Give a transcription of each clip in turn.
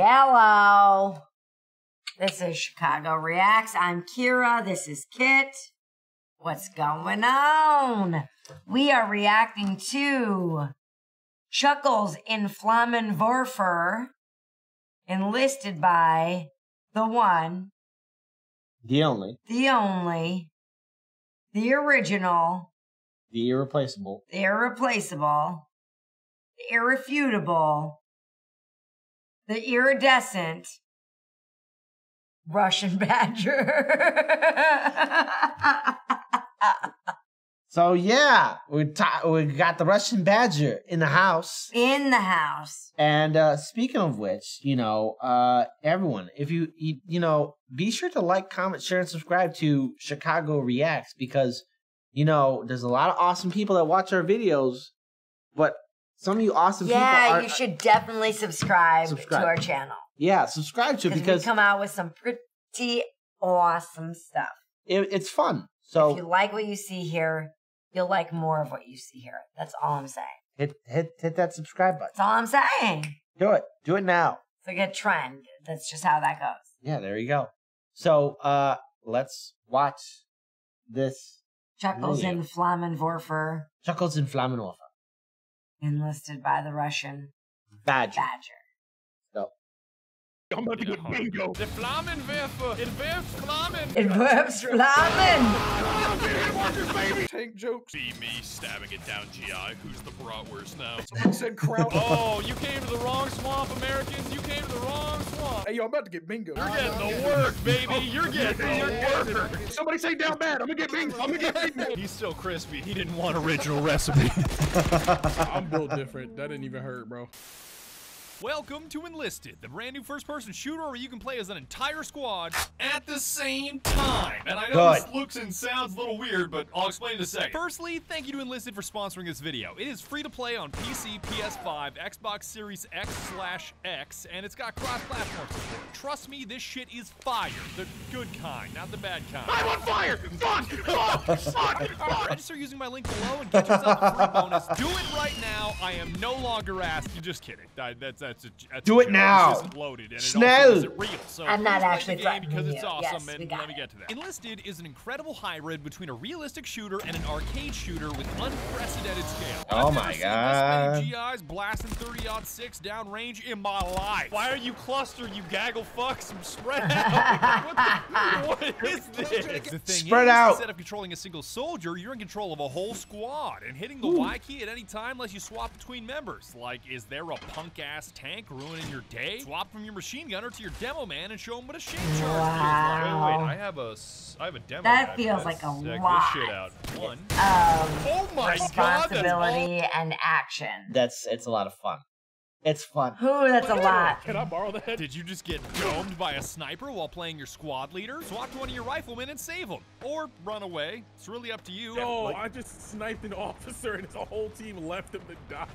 Yellow. This is Chicago Reacts. I'm Kira. This is Kit. What's going on? We are reacting to Chuckles in Flammenwerfer, enlisted by the one, the only, the original, the irreplaceable, the irrefutable, the iridescent Russian Badger. So yeah, we got the Russian Badger in the house. And speaking of which, you know, everyone, if you know, be sure to like, comment, share, and subscribe to Chicago Reacts, because you know there's a lot of awesome people that watch our videos, but some of you awesome people are, you should definitely subscribe to our channel. Yeah, subscribe to because we come out with some pretty awesome stuff. It's fun. So if you like what you see here, you'll like more of what you see here. That's all I'm saying. Hit that subscribe button. That's all I'm saying. Do it. Do it now. It's like a trend. That's just how that goes. Yeah, there you go. So let's watch this. Chuckles in Flammenwerfer. Chuckles in Flammenwerfer. Enlisted by the Russian Badger. So. I'm about to get bingo. The Flammenwerfer. It werfs Flammen. It werfs Flammen. Tank jokes. See me stabbing it down GI. Who's the bratwurst now? Someone said crowd. Oh, you came to the wrong swamp, Americans. You came to the wrong swamp. Hey, yo, I'm about to get bingo. You're getting the work, baby. You're getting the work. Somebody say down bad. I'm gonna get bingo. I'm gonna get bingo. He's still crispy. He didn't want original recipe. I'm built different. That didn't even hurt, bro. Welcome to Enlisted, the brand new first-person shooter where you can play as an entire squad at the same time. And I know this looks and sounds a little weird, but I'll explain in a second. Firstly, thank you to Enlisted for sponsoring this video. It is free to play on PC, PS5, Xbox Series X/X, and it's got cross-platform support. Trust me, this shit is fire. The good kind, not the bad kind. I'm on fire! Fuck! Fuck! Fuck! Register using my link below and get yourself a free bonus. Do it right now. I am no longer asked. You're just kidding. That's do it now. Schnell. So I'm not actually playing because it's awesome. Yes, and let me get to that. Enlisted is an incredible hybrid between a realistic shooter and an arcade shooter with unprecedented scale. Oh my God! GIs blasting 30-06 downrange in my life. Why are you clustered? You gaggle fucks! I'm spread out. What is this? The thing spread is, out. Instead of controlling a single soldier, you're in control of a whole squad and hitting the Y key at any time lets you swap between members. Like, is there a punk-ass tank ruining your day? Swap from your machine gunner to your demo man and show him what a shame charge feels like. Wait, I have a demo. That feels like a lot. This shit out. One. Oh my responsibility and action. It's a lot of fun. It's fun. Ooh, that's a lot. Can I borrow that? Did you just get domed by a sniper while playing your squad leader? Swap to one of your riflemen and save him. Or run away. It's really up to you. No, like, I just sniped an officer and his whole team left him to die.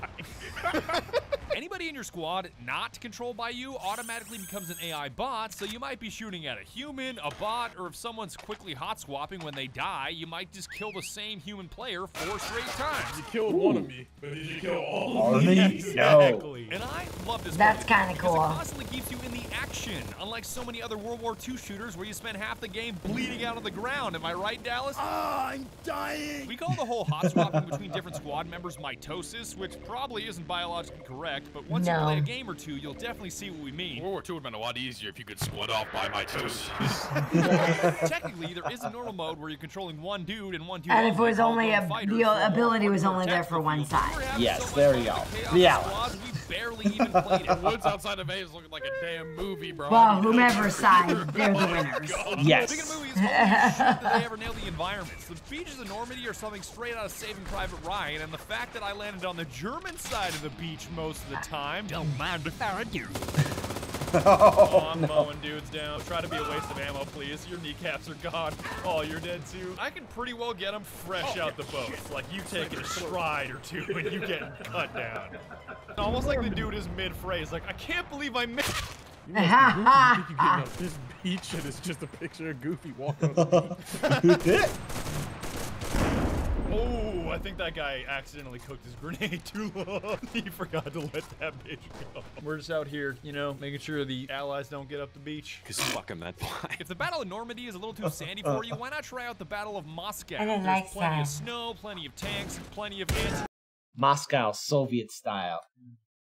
Anybody in your squad not controlled by you automatically becomes an AI bot, so you might be shooting at a human, a bot, or if someone's quickly hot-swapping when they die, you might just kill the same human player 4 straight times. You killed one of me, but did you kill all of me? Exactly. No. And I love this. That's kind of cool. It constantly keeps you in the action, unlike so many other World War II shooters where you spend half the game bleeding out of the ground. Am I right, Dallas? Ah, I'm dying. We call the whole hot swapping between different squad members mitosis, which probably isn't biologically correct, but once you play a game or two, you'll definitely see what we mean. World War II would have been a lot easier if you could split off by mitosis. Technically, there is a normal mode where you're controlling one dude and one dude. And if it was only the ability was only there for one side. Yes, there we go. Yeah. Barely even played it. Woods outside of A is looking like a damn movie, bro. Well, whomever side, they're the winners. Yes. Speaking of movies, holy shit, that they ever nailed the environments. The beaches of Normandy are something straight out of Saving Private Ryan, and the fact that I landed on the German side of the beach most of the time. Don't mind if I do. Oh, I'm mowing dudes down. Try to be a waste of ammo, please. Your kneecaps are gone. Oh, you're dead too. I can pretty well get them fresh out the boat. Shit. Like you taking a stride or two and you getting cut down. Almost like the dude is mid-phrase. Like, I can't believe I missed. You know, you keep getting up this beach and it's just a picture of Goofy walking on the beach. Oh, I think that guy accidentally cooked his grenade too long. He forgot to let that bitch go. We're just out here, you know, making sure the allies don't get up the beach. Because fuck them, that boy. If the Battle of Normandy is a little too sandy for you, why not try out the Battle of Moscow? I don't like plenty of snow, plenty of tanks, plenty of it. Moscow, Soviet style.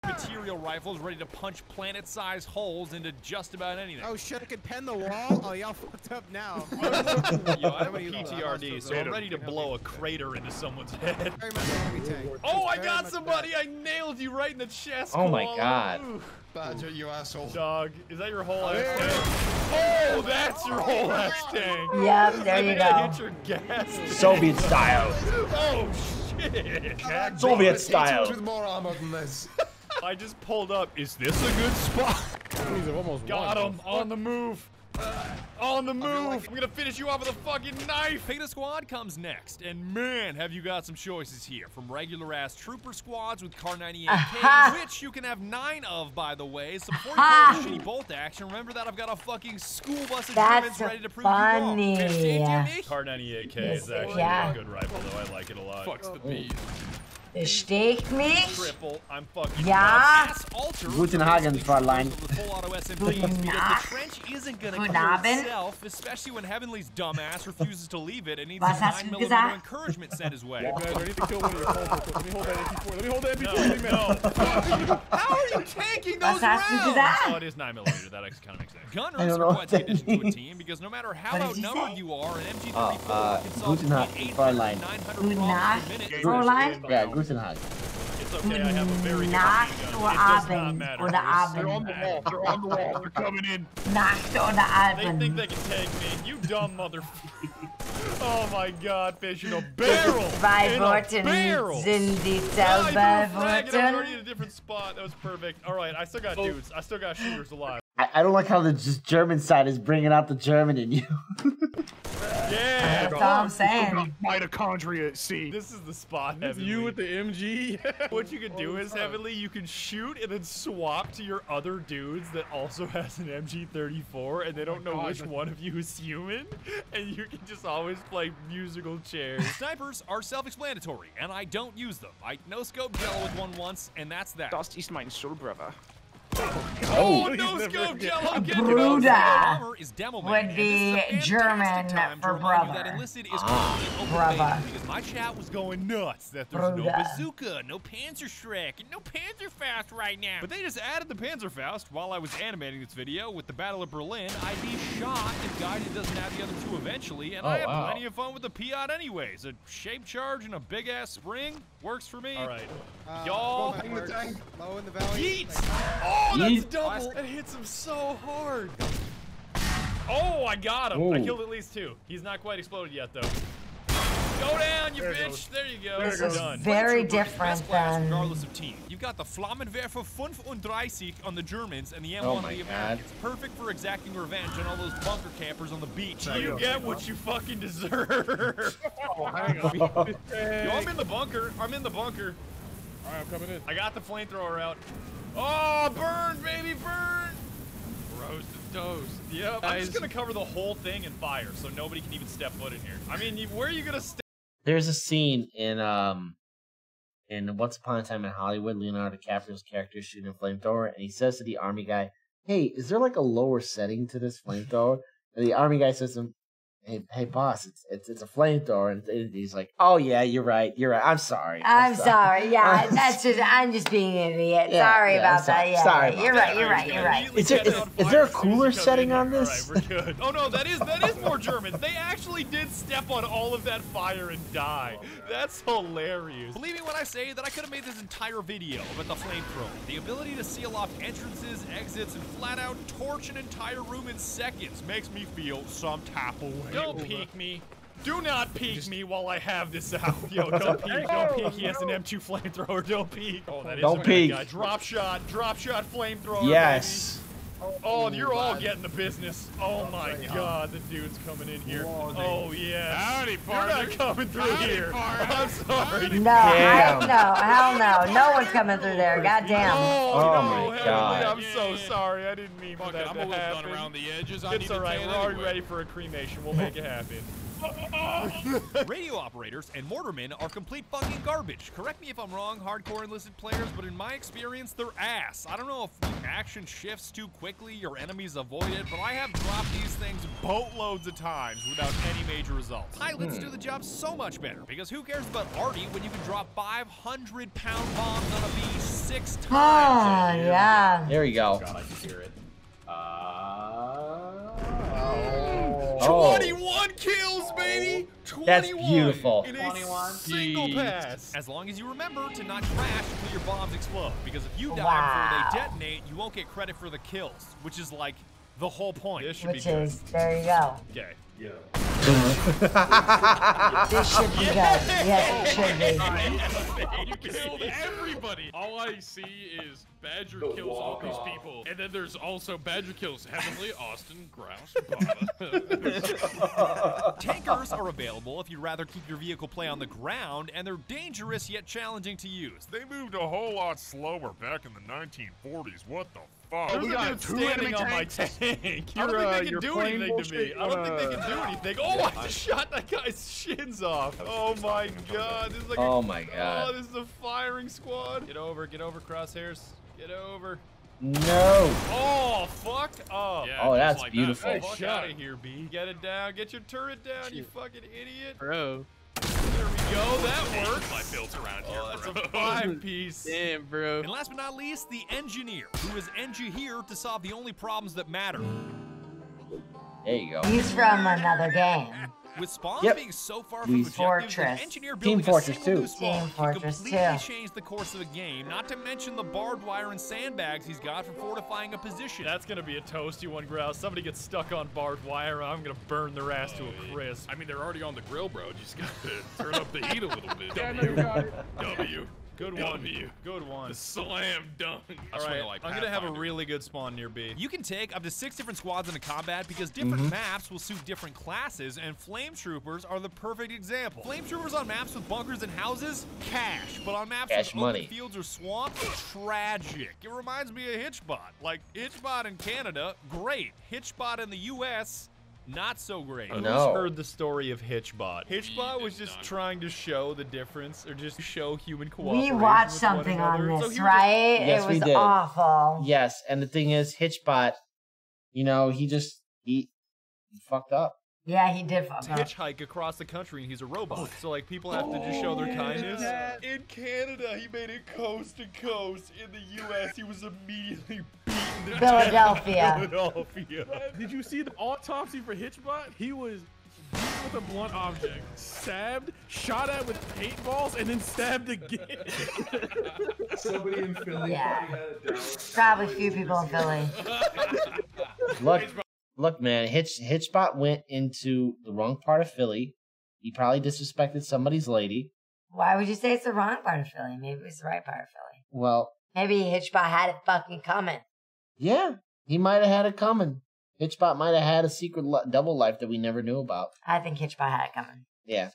Material rifles ready to punch planet-sized holes into just about anything. Oh shit, I could pen the wall? Oh, y'all fucked up now. Yo, I have a PTRD, so I'm ready to blow a crater into someone's head. Oh, I got somebody! I nailed you right in the chest! Oh my god. Badger, you asshole. Dog, is that your whole ass tank? Oh, that's your whole ass tank! Yep, there you go. I hit your gas tank. Soviet style. Oh shit! Soviet style. With more armor than this. I just pulled up. Is this a good spot? Got him on the move. On the move. I'm gonna finish you off with a fucking knife. Beta Squad comes next, and man, have you got some choices here. From regular ass trooper squads with Kar 98K, which you can have 9 of, by the way. So before you shitty bolt action, remember that I've got a fucking school bus of Germans ready to prove you wrong. Kar 98K is actually a good rifle, though. I like it a lot. Fucks the bees. Versteht mich? Triple, I'm fucking ja. Guten Abend, Fräulein. Guten Abend. Was hast du gesagt? Was hast du gesagt? Guten Abend, Fräulein. Guten Abend, Fräulein. Guten Abend. It's okay, I have a very good idea. Nacht oder Abend. They're on the wall. They're on the wall. They're coming in. Nacht oder Abend. They think they can take me. You dumb motherfucker. Oh my god, fish in a barrel. Zwei Worte sind dieselbe Worte. I'm already in a different spot. That was perfect. All right, I still got dudes. I still got shooters alive. I don't like how the German side is bringing out the German in you. Yeah, that's all I'm saying. Mitochondria at sea. This is the spot. Heavenly. You with the MG. What you can do is, Heavenly, you can shoot and then swap to your other dudes that also has an MG 34, and they don't know which one of you is human, and you can just always play musical chairs. Snipers are self-explanatory, and I don't use them. I no-scoped Jello with one once, and that's that. Dust is mein soul, brother. Oh, no scope, Jello! Bruder would be German for brother. Brother. Because my chat was going nuts that there's no bazooka, no Panzerschreck, and no Panzerfaust right now. But they just added the Panzerfaust while I was animating this video with the Battle of Berlin. I'd be shocked if Guided doesn't have the other two eventually, and I have plenty of fun with the PIAT anyways. A shape charge and a big ass spring works for me. All right, y'all. Low in the valley. Oh, that's double! It hits him so hard! Oh, I got him! Ooh. I killed at least 2. He's not quite exploded yet, though. Go down, you bitch! There you go. This is very different than... Regardless of team. You've got the Flammenwerfer 35 on the Germans and the M1 on the Americans. Perfect for exacting revenge on all those bunker campers on the beach. You get what you fucking deserve! Oh, hang on. Yo, I'm in the bunker. I'm in the bunker. Alright, I'm coming in. I got the flamethrower out. Oh, burn, baby, burn! Roast and toast. Yep. I'm just gonna cover the whole thing in fire, so nobody can even step foot in here. I mean, where are you gonna step? There's a scene in Once Upon a Time in Hollywood, Leonardo DiCaprio's character is shooting a flamethrower, and he says to the army guy, "Hey, is there like a lower setting to this flamethrower?" And the army guy says to him, Hey, boss, it's a flamethrower, and he's like, "Oh yeah, you're right. I'm sorry. I'm sorry. Yeah, that's just I'm just being an idiot. Yeah, sorry about that. Yeah, sorry. You're right. Is there a cooler setting on this? All right, we're good. Oh no, that is more Germans. They actually did step on all of that fire and die. That's hilarious. Believe me when I say that I could have made this entire video about the flamethrower. The ability to seal off entrances, exits, and flat out torch an entire room in seconds makes me feel some type of way. Don't peek me. Do not peek me while I have this out. Yo, don't peek. Don't peek. He has an M2 flamethrower. Don't peek. Oh, that is don't peek. Drop shot flamethrower. Yes. Baby. Oh, you're all getting the business. Oh my god, the dude's coming in here. Oh yeah. Howdy, partner. You're not coming through here. I'm sorry. No, hell no. No one's coming through there. Goddamn. Oh my god. I'm so sorry. I didn't mean for that to happen. It's all right. We're already ready for a cremation. We'll make it happen. Radio operators and mortarmen are complete fucking garbage. Correct me if I'm wrong, hardcore enlisted players, but in my experience, they're ass. I don't know if action shifts too quickly, your enemies avoid it, but I have dropped these things boatloads of times without any major results. Pilots do the job so much better, because who cares about Arty when you can drop 500-pound bombs on a bee 6 times? Ah, yeah. There you go. God, I can hear it. Oh. 21 kills, baby! 21! That's beautiful. In a 21 single pass. As long as you remember to not crash until your bombs explode, because if you die before they detonate, you won't get credit for the kills, which is like the whole point. This should be good. There you go. Okay. Yeah. This should be good. Yes, it should be. You killed everybody. All I see is Badger kills all these people. And then there's also Badger kills Heavenly, Austin, Grouse, Baba. Tankers are available if you'd rather keep your vehicle play on the ground, and they're dangerous yet challenging to use. They moved a whole lot slower back in the 1940s. What the fuck? Oh, we got two enemy tanks. On my tank. I don't think they can do anything to me. I don't think they can do anything. Oh, yeah, I just shot that guy's shins off. Oh my god. This is like oh my god. This is a firing squad. Get over, crosshairs. Get over. No. Oh, fuck up. Yeah, oh, that's like beautiful. That. Fuck out of here, B. Get it down. Get your turret down, you fucking idiot. Bro. There we go, that works. My builds around here, that's a 5-piece. Damn, bro. And last but not least, the engineer, who is NG here to solve the only problems that matter. There you go. He's from another game. With spawns being so far from objective, the engineer building a single new spawn can completely change the course of the game, not to mention the barbed wire and sandbags he's got for fortifying a position. That's gonna be a toasty one, Grouse. Somebody gets stuck on barbed wire, I'm gonna burn their ass to a crisp. I mean, they're already on the grill, bro. You just gotta turn up the heat a little bit. Good one. Good one. The slam dunk. Alright, like I'm going to have a really good spawn near B. You can take up to 6 different squads into combat because different maps will suit different classes, and Flame Troopers are the perfect example. Flame Troopers on maps with bunkers and houses? Cash. But on maps with open fields or swamps? Tragic. It reminds me of Hitchbot. Like, Hitchbot in Canada? Great. Hitchbot in the U.S.? Not so great. Who's heard the story of Hitchbot? Hitchbot was just trying to show the difference, or just show human cooperation. We watched something on this, right? Yes, we did. It was awful. Yes, and the thing is, Hitchbot, you know, he fucked up. Yeah, he did fuck up. Hitchhike across the country, and he's a robot. So, like, people have to just show their kindness. In Canada, he made it coast to coast. In the U.S., he was immediately beaten to Philadelphia. Did you see the autopsy for Hitchbot? He was beaten with a blunt object, stabbed, shot at with paintballs, and then stabbed again. Somebody in Philly. Yeah. Probably a few people in Philly. Look, man, Hitchbot went into the wrong part of Philly. He probably disrespected somebody's lady. Why would you say it's the wrong part of Philly? Maybe it was the right part of Philly. Well, maybe Hitchbot had it fucking coming. Yeah, he might have had it coming. Hitchbot might have had a secret double life that we never knew about. I think Hitchbot had it coming. Yeah.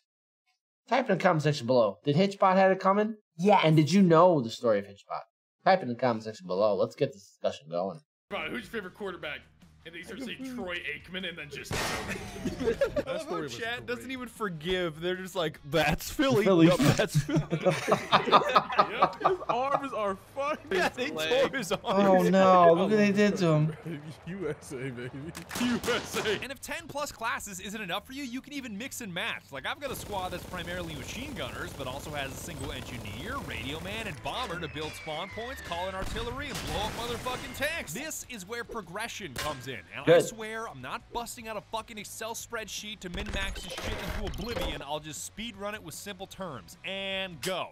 Type in the comment section below. Did Hitchbot had it coming? Yeah. And did you know the story of Hitchbot? Type in the comment section below. Let's get this discussion going. Who's your favorite quarterback? And they sort of say Troy Aikman and then just that story was chat great. Doesn't even forgive. They're just like, that's Philly. Yep, that's Philly. Yep, his arms are fucked. Yeah, they tore his arms. Oh no, look what they did to him. USA, baby. USA. And if 10 plus classes isn't enough for you, you can even mix and match. Like, I've got a squad that's primarily machine gunners, but also has a single engineer, radio man, and bomber to build spawn points, call in artillery, and blow up motherfucking tanks. This is where progression comes in. And I swear, I'm not busting out a fucking Excel spreadsheet to min-max this shit into oblivion. I'll just speed run it with simple terms. And go.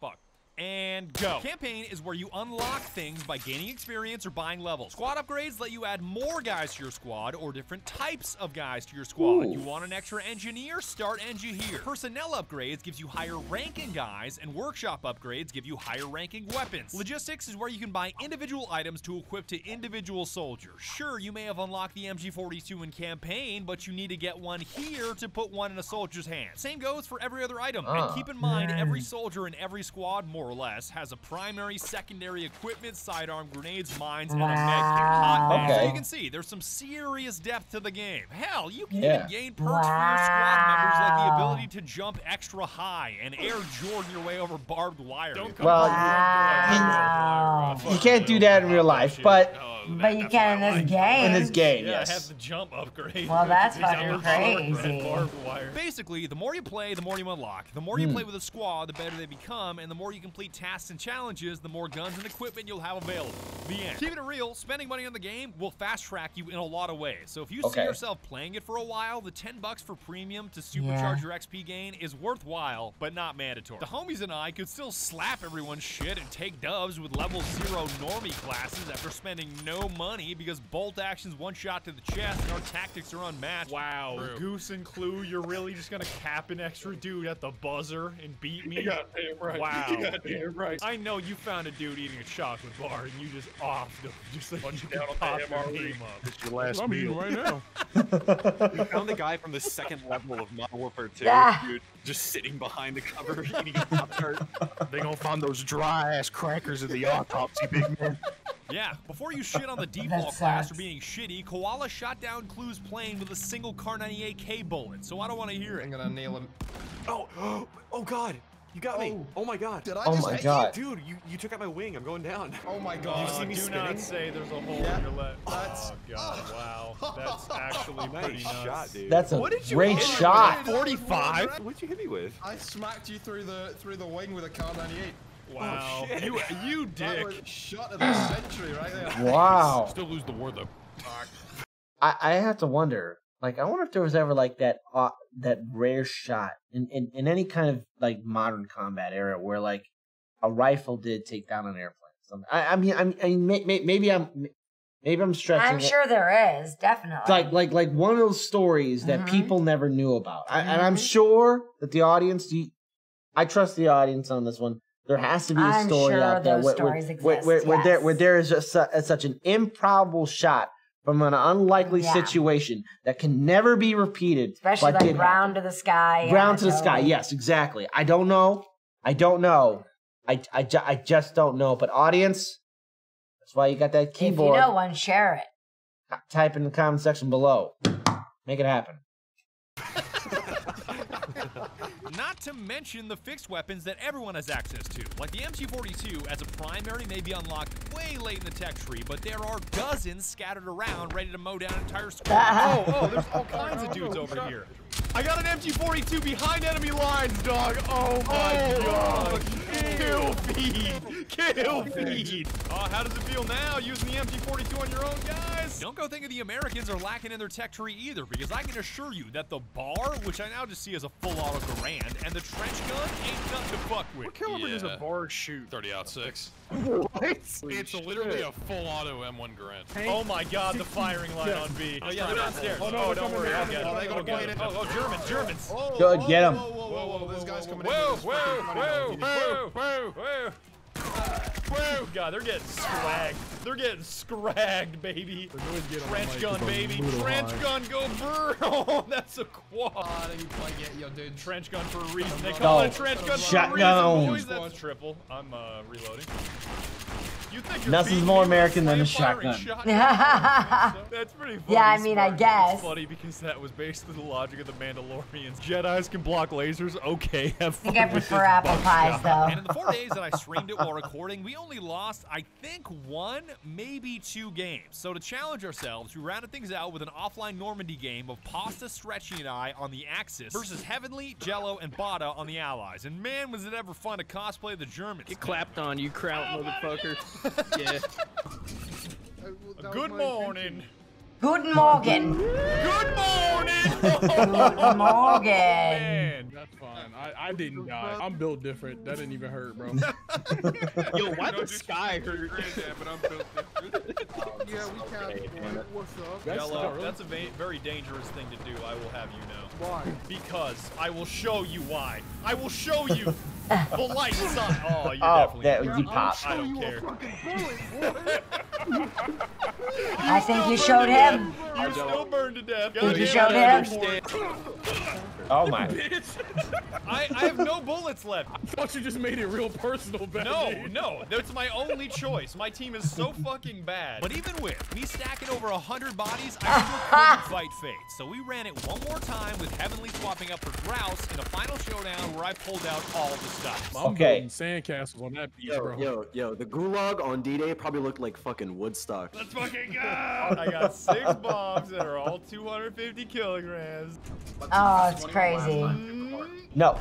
Fuck. And go. Campaign is where you unlock things by gaining experience or buying levels. Squad upgrades let you add more guys to your squad or different types of guys to your squad. Ooh. You want an extra engineer? Start NG here. Personnel upgrades gives you higher ranking guys, and workshop upgrades give you higher ranking weapons. Logistics is where you can buy individual items to equip to individual soldiers. Sure, you may have unlocked the MG42 in campaign, but you need to get one here to put one in a soldier's hand. Same goes for every other item. And keep in mind, every soldier in every squad more more or less, has a primary, secondary, equipment, sidearm, grenades, mines, and a medkit. So you can see there's some serious depth to the game. Hell, you can even gain perks for your squad members, like the ability to jump extra high and Air Jordan your way over barbed wire. You can't do that in real life, but you can in this game. In this game, yes. I have the jump upgrade. Well, that's fucking crazy. Basically, the more you play, the more you unlock. The more you play with a squad, the better they become, and the more you complete tasks and challenges, the more guns and equipment you'll have available. The end. Keeping it real, spending money on the game will fast track you in a lot of ways. So if you see yourself playing it for a while, the $10 for premium to supercharge your XP gain is worthwhile, but not mandatory. The homies and I could still slap everyone's shit and take dubs with level 0 normie classes after spending no money, because bolt action's one shot to the chest and our tactics are unmatched. Wow, Goose and Clue, you're really just gonna cap an extra dude at the buzzer and beat me? You got damn right. Wow. You got damn right. I know you found a dude eating a chocolate bar and you just offed him. Just like you down on the MRE. It's your last meal right now. You found the guy from the second level of Modern Warfare 2, dude, just sitting behind the cover eating a Pop-Tart. They gonna find those dry-ass crackers in the autopsy, big man. Yeah, before you shit on the default class for being shitty, Koala shot down Clue's plane with a single Kar 98K bullet, so I don't want to hear it. I'm gonna nail him. Oh, oh god, you got me. Oh my god. Did I just, dude, you took out my wing. I'm going down. Oh my god. You see me spinning? Do not say there's a hole in your leg. Oh god, wow. That's actually pretty nice shot, dude. That's a great shot. 45? What'd you hit me with? I smacked you through the wing with a Kar 98. Wow. Oh, shit. You dick. Shot of the century right there. Wow. Still lose the war though. I have to wonder, like, I wonder if there was ever like that rare shot in any kind of like modern combat era where like a rifle did take down an airplane. I mean, maybe I'm stretching. I'm sure there is, definitely. Like one of those stories that people never knew about. And I'm sure that the audience, I trust the audience on this one. There has to be a story out there where there is such an improbable shot from an unlikely situation that can never be repeated. Especially like round to the sky. Round to the sky, yes, exactly. I don't know. I don't know. I just don't know. But audience, that's why you got that keyboard. If you know one, share it. Type in the comment section below. Make it happen. Not to mention the fixed weapons that everyone has access to. Like the MG42 as a primary may be unlocked way late in the tech tree, but there are dozens scattered around ready to mow down entire squads. Oh, there's all kinds of dudes over here. I got an MG42 behind enemy lines, dog. Oh my god. Kill feed. Kill feed. Oh, how does it feel now using the MG42 on your own, guys? Don't go thinking the Americans are lacking in their tech tree either, because I can assure you that the BAR, which I now just see as a full-auto Garand, and the trench gun ain't nothing to fuck with. What caliber does a BAR shoot? 30-06. What? It's literally a full-auto M1 Garand. Tank. Oh my god, the firing line on B. Oh yeah, they're downstairs. Oh no, don't worry, I'll get it. I'll get it. Oh, Germans, Germans. Go get him. Whoa, this guy's coming in. Whoa. Whoa, god, they're getting scragged. They're getting scragged, baby. Trench gun, baby. Trench gun, go burn. Oh, that's a quad. They probably get you, dude. Trench gun for a reason. They call it a trench gun for a reason. Boys, that's triple. I'm reloading. You think nothing's more American than a shotgun. That's pretty funny. Yeah, I mean, I guess. It's funny because that was basically the logic of the Mandalorians. Jedis can block lasers. Okay, have fun. I think I prefer apple pies, though. And in the 4 days that I streamed it while recording, we only lost, I think, 1, maybe 2 games. So to challenge ourselves, we rounded things out with an offline Normandy game of Pasta, Stretchy, and I on the Axis versus Heavenly, Jello, and Bada on the Allies. And man, was it ever fun to cosplay the Germans. Get clapped on, you crowd motherfucker. Yeah. Good morning. Good morning. Good morning. Good morning. That's fine. I didn't die. I'm built different. That didn't even hurt, bro. Yo, why the sky hurt? But I'm built different. Yeah, we counted. What's up? That's a very dangerous thing to do. I will have you know. Why? Because I will show you why. I will show you. The light side. Oh, you definitely popped. I don't care. I think you showed him. You still burned to death. You showed him. Oh my. I have no bullets left. I thought you just made it real personal, Benny. No, that's my only choice. My team is so fucking bad. But even with me stacking over 100 bodies, I still couldn't fight fate. So we ran it one more time with Heavenly swapping up for Grouse in a final showdown where I pulled out all the stops. Okay. I'm sandcastles on that piece, bro. Yo, the Gulag on D Day probably looked like fucking Woodstock. Let's fucking go! I got 6 bombs that are all 250 kilograms. Oh, it's crazy. No.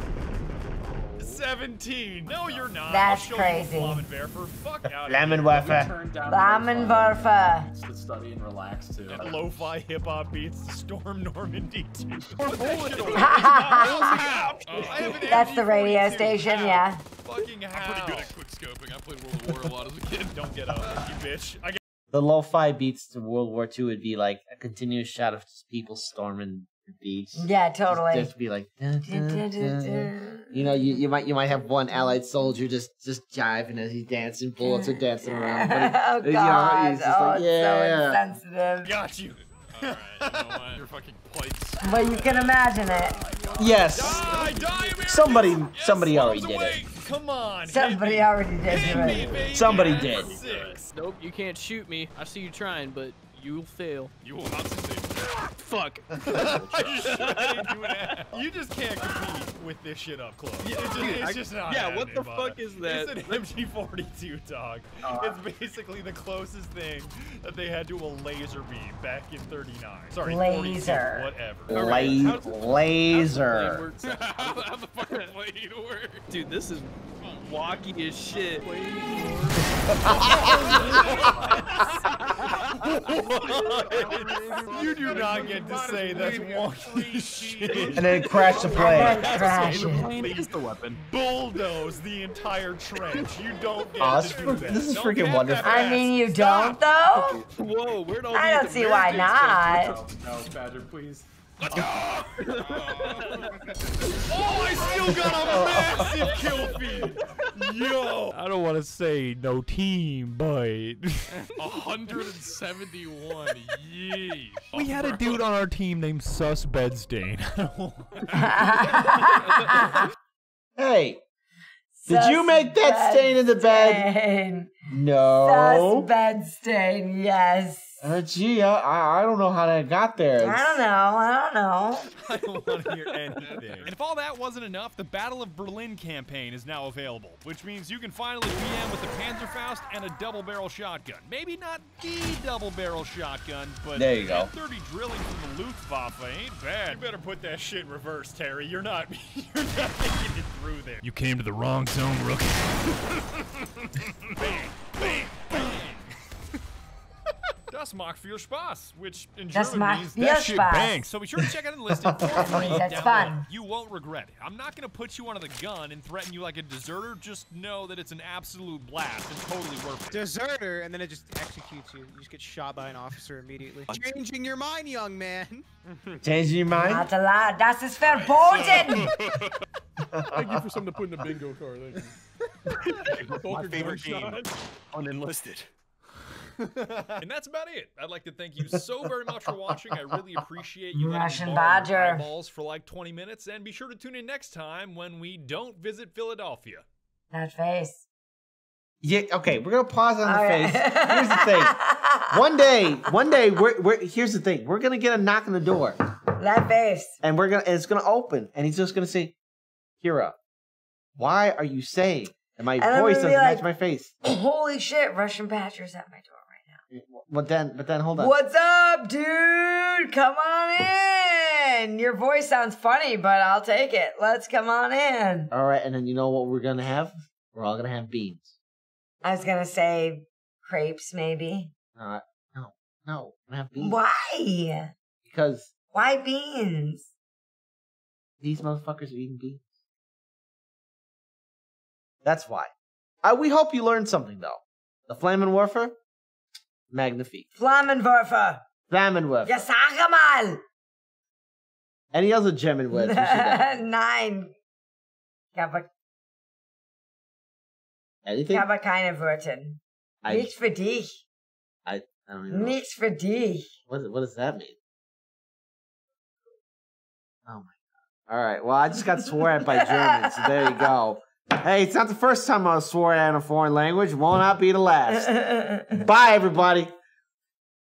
17. No, you're not. That's crazy. Flammenwerfer. Fuck out. Flammenwerfer. Flammenwerfer. Just to study and relax too. And lo-fi hip-hop beats. Storm Normandy 2. That's the radio station, yeah. Fucking hell. I'm pretty good at quickscoping. I played World of War a lot as a kid. Don't get up, you bitch. The lo-fi beats to World War II would be like a continuous shot of just people storming the beach. Yeah, totally. Just be like, dun, dun, dun, dun, dun. You know, you might have one allied soldier just jiving as he's dancing, bullets are dancing around. But oh God! He's just like, yeah, it's so insensitive. Got you. All right, you know what? You're fucking plates. But you can imagine it. Yes. Die, somebody already did it. Come on. Somebody already did it. Somebody did. Nope, you can't shoot me. I see you trying, but you will fail. You will not succeed. Fuck. You just can't compete with this shit up close. Yeah, it's just not. Yeah, what the fuck is that? It's an MG42, dog. It's basically the closest thing that they had to a laser beam back in 39. Sorry, laser. 42, whatever. Laser. How the fuck does blade work? Dude, this is wacky as shit. You do not get to say that's wonky shit. And then crash the plane. Crash it. The plane is the weapon. Bulldoze the entire trench. You don't get to do that. This is freaking wonderful. I mean, you don't though. Whoa, where'd all these Americans go? I don't see why not. No, Badger, please. Let's go! Oh, I still got a massive kill feed! Yo! I don't want to say no team, but... 171, yeesh. We had a dude on our team named Sus Bedstein. Hey! Did you make that stain in the bed? No. Sus Bedstein, yes. Gee, I don't know how that got there. I don't know. I don't want to hear anything. And if all that wasn't enough, the Battle of Berlin campaign is now available, which means you can finally PM with the Panzerfaust and a double-barrel shotgun. Maybe not the double-barrel shotgun, but there you go. 30 drilling from the Luftwaffe ain't bad. You better put that shit in reverse, Terry. You're not making it through there. You came to the wrong zone, rookie. Bang, bang, bang. Das macht viel Spaß, which in German means that shit bangs. So be sure to check out Enlisted for free. That's fun. You won't regret it. I'm not going to put you under the gun and threaten you like a deserter. Just know that it's an absolute blast and totally worth it. Deserter, and then it just executes you. You just get shot by an officer immediately. Changing your mind, young man. Changing your mind? Not allowed. Das ist verboten. Thank you for something to put in the bingo card. Thank you. My favorite game on Enlisted. And that's about it. I'd like to thank you so very much for watching. I really appreciate you Russian Badger balls for like 20 minutes, and be sure to tune in next time when we don't visit Philadelphia. That face. Yeah, okay, we're gonna pause on the face. Here's the thing. One day, here's the thing. We're gonna get a knock on the door. That face. And it's gonna open, and he's just gonna say, Kira, why are you saying? And my voice doesn't match my face. Holy shit, Russian Badger's at my door. But then hold on. What's up, dude? Come on in. Your voice sounds funny, but I'll take it. Let's come on in. All right, and then you know what we're gonna have? We're all gonna have beans. I was gonna say crepes, maybe. No, we're gonna have beans. Why? Because. Why beans? These motherfuckers are eating beans. That's why. We hope you learned something though. The Flammenwerfer. Magnifique. Flammenwerfer. Flammenwerfer. Ja, sag mal. Any other German words we should have? Nein. Ich habe keine Wörter. Nichts für dich. I don't even know. Nichts für dich. What does that mean? Oh my God. All right. Well, I just got sworn at by Germans. So there you go. Hey, it's not the first time I was sworn at in a foreign language. Will not be the last. Bye, everybody.